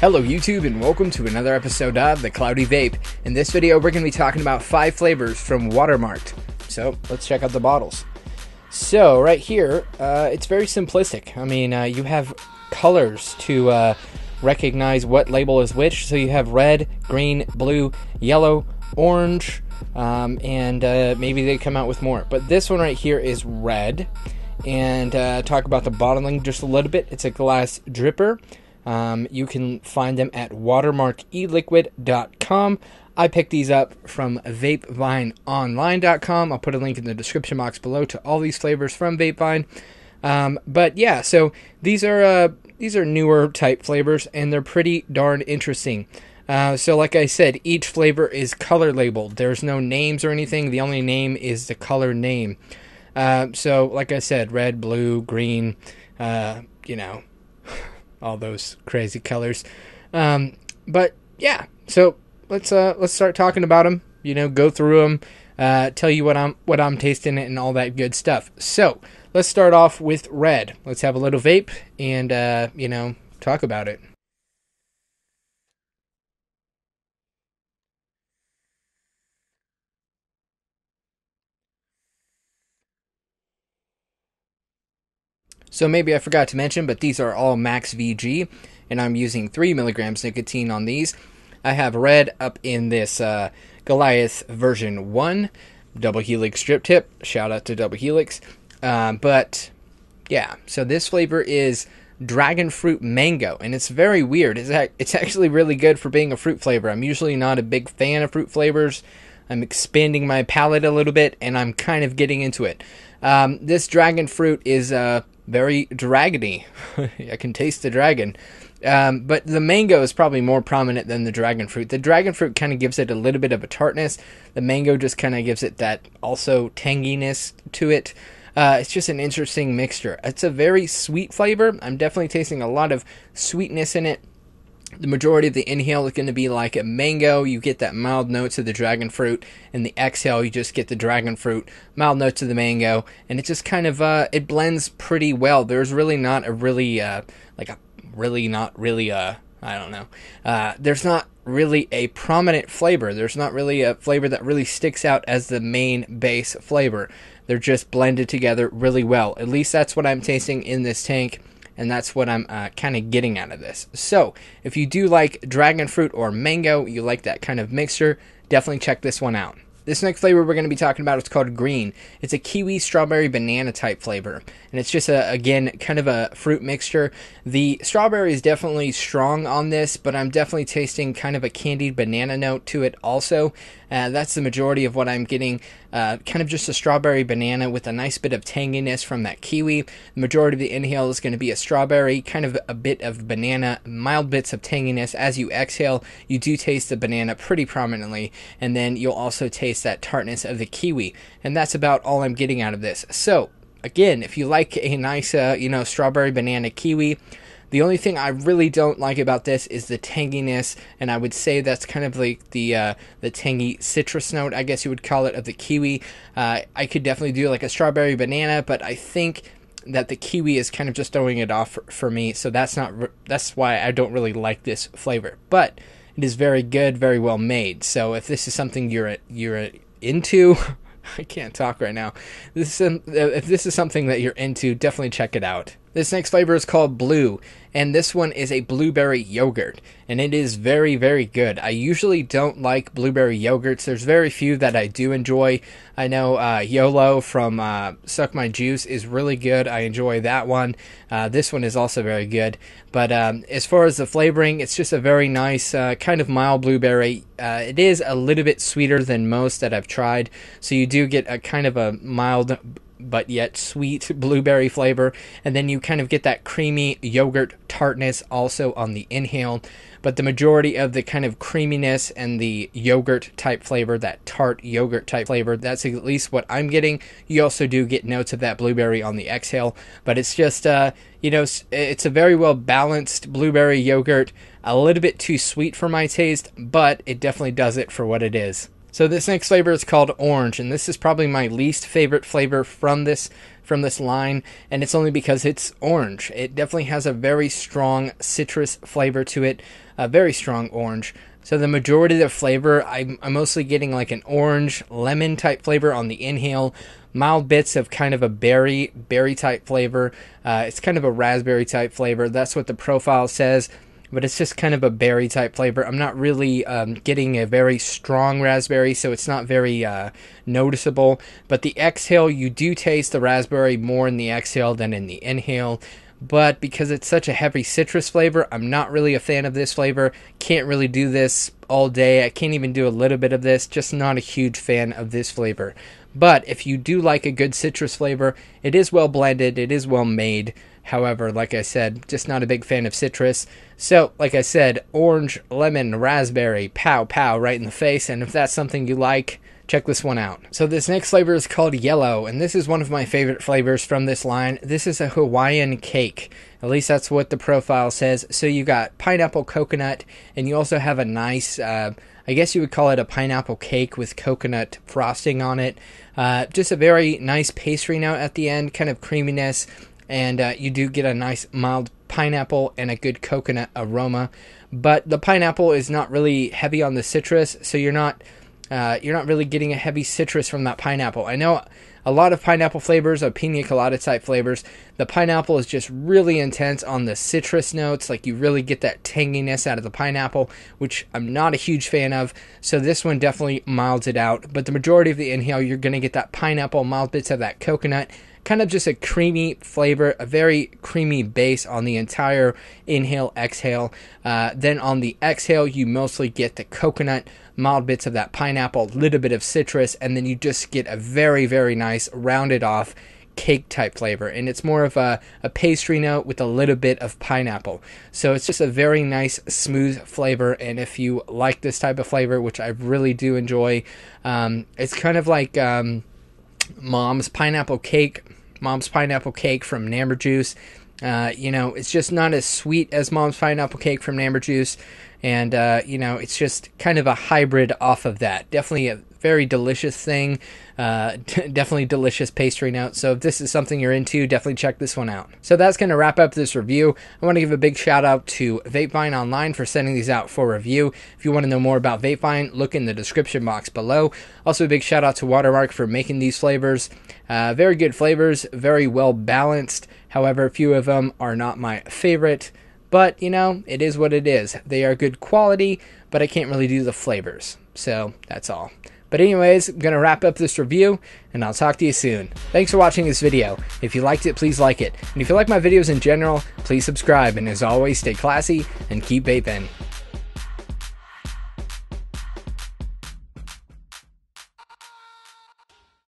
Hello YouTube and welcome to another episode of the Cloudy Vape. In this video we're going to be talking about 5 flavors from WaterMark. So let's check out the bottles. So right here it's very simplistic. I mean you have colors to recognize what label is which. So you have red, green, blue, yellow, orange, and maybe they come out with more. But this one right here is red. And talk about the bottling just a little bit. It's a glass dripper. You can find them at watermarkeliquid.com. I picked these up from vapevineonline.com. I'll put a link in the description box below to all these flavors from Vapevine. But yeah, so these are newer type flavors, and they're pretty darn interesting. So like I said, each flavor is color labeled. There's no names or anything. The only name is the color name. So like I said, red, blue, green, you know, all those crazy colors. But yeah, so let's start talking about them, you know, go through them, tell you what I'm tasting and all that good stuff. So let's start off with red. Let's have a little vape and you know, talk about it. So maybe I forgot to mention, but these are all max VG, and I'm using 3 mg nicotine on these. I have red up in this Goliath version 1, Double Helix drip tip. Shout out to Double Helix. But yeah, so this flavor is dragon fruit mango, and it's very weird. It's actually really good for being a fruit flavor. I'm usually not a big fan of fruit flavors. I'm expanding my palate a little bit, and I'm kind of getting into it. This dragon fruit is very dragony. I can taste the dragon. But the mango is probably more prominent than the dragon fruit. The dragon fruit kind of gives it a little bit of a tartness. The mango just kind of gives it that also tanginess to it. It's just an interesting mixture. It's a very sweet flavor. I'm definitely tasting a lot of sweetness in it. The majority of the inhale is going to be like a mango. You get that mild notes of the dragon fruit, and the exhale you just get the dragon fruit, mild notes of the mango, and it just kind of it blends pretty well. There's really not a really there's not really a prominent flavor. There's not really a flavor that really sticks out as the main base flavor. They're just blended together really well. At least that's what I'm tasting in this tank. And that's what I'm kind of getting out of this. So if you do like dragon fruit or mango, you like that kind of mixture, definitely check this one out. This next flavor we're going to be talking about is called green. It's a kiwi strawberry banana type flavor. And it's just, again, kind of a fruit mixture. The strawberry is definitely strong on this, but I'm definitely tasting kind of a candied banana note to it also. That's the majority of what I'm getting. Kind of just a strawberry banana with a nice bit of tanginess from that kiwi. The majority of the inhale is going to be a strawberry, kind of a bit of banana, mild bits of tanginess. As you exhale, you do taste the banana pretty prominently, and then you'll also taste that tartness of the kiwi. And that's about all I'm getting out of this. So again, if you like a nice you know, strawberry banana kiwi. The only thing I really don't like about this is the tanginess, and I would say that's kind of like the tangy citrus note, I guess you would call it, of the kiwi. I could definitely do like a strawberry banana, but I think that the kiwi is kind of just throwing it off for me, so that's why I don't really like this flavor. But it is very good, very well made. So if this is something you're into, I can't talk right now. If this is something that you're into, definitely check it out. This next flavor is called blue, and this one is a blueberry yogurt, and it is very, very good. I usually don't like blueberry yogurts. There's very few that I do enjoy. I know Yolo from Suck My Juice is really good. I enjoy that one. This one is also very good. But as far as the flavoring, it's just a very nice kind of mild blueberry. It is a little bit sweeter than most that I've tried, so you do get a kind of a mild but yet sweet blueberry flavor, and then you kind of get that creamy yogurt tartness also on the inhale. But the majority of the kind of creaminess and the yogurt type flavor, that tart yogurt type flavor, that's at least what I'm getting. You also do get notes of that blueberry on the exhale, but it's just you know, it's a very well balanced blueberry yogurt, a little bit too sweet for my taste, but it definitely does it for what it is. So this next flavor is called orange, and this is probably my least favorite flavor from this line, and it's only because it's orange. It definitely has a very strong citrus flavor to it, a very strong orange. So the majority of the flavor, I'm mostly getting like an orange, lemon type flavor on the inhale, mild bits of kind of a berry type flavor. It's kind of a raspberry type flavor. That's what the profile says, but it's just kind of a berry type flavor. I'm not really getting a very strong raspberry, so it's not very noticeable. But the exhale, you do taste the raspberry more in the exhale than in the inhale. But because it's such a heavy citrus flavor, I'm not really a fan of this flavor. Can't really do this all day. I can't even do a little bit of this. Just not a huge fan of this flavor. But if you do like a good citrus flavor, it is well blended. It is well made. However, like I said, just not a big fan of citrus. So, like I said, orange, lemon, raspberry, pow, pow, right in the face. And if that's something you like, check this one out. So this next flavor is called Yolo, and this is one of my favorite flavors from this line. This is a Hawaiian cake. At least that's what the profile says. So you got pineapple, coconut, and you also have a nice, I guess you would call it a pineapple cake with coconut frosting on it. Just a very nice pastry note at the end, kind of creaminess, and you do get a nice mild pineapple and a good coconut aroma. But the pineapple is not really heavy on the citrus, so you're not really getting a heavy citrus from that pineapple. I know a lot of pineapple flavors, pina colada type flavors, the pineapple is just really intense on the citrus notes. Like you really get that tanginess out of the pineapple, which I'm not a huge fan of. So this one definitely milds it out. But the majority of the inhale, you're going to get that pineapple, mild bits of that coconut, kind of just a creamy flavor, a very creamy base on the entire inhale, exhale. Then on the exhale, you mostly get the coconut, mild bits of that pineapple, little bit of citrus, and then you just get a very, very nice rounded off cake type flavor. And it's more of a pastry note with a little bit of pineapple. So it's just a very nice, smooth flavor. And if you like this type of flavor, which I really do enjoy, it's kind of like Mom's Pineapple Cake from Nomber Juice. You know, it's just not as sweet as Mom's Pineapple Cake from Nomber Juice. And, you know, it's just kind of a hybrid off of that. Definitely a very delicious thing. Definitely delicious pastry note. So if this is something you're into, definitely check this one out. So that's going to wrap up this review. I want to give a big shout out to Vapevine Online for sending these out for review. If you want to know more about Vapevine, look in the description box below. Also a big shout out to WaterMark for making these flavors. Very good flavors, very well balanced. However, a few of them are not my favorite. But, you know, it is what it is. They are good quality, but I can't really do the flavors. So, that's all. But anyways, I'm going to wrap up this review, and I'll talk to you soon. Thanks for watching this video. If you liked it, please like it. And if you like my videos in general, please subscribe. And as always, stay classy and keep vaping.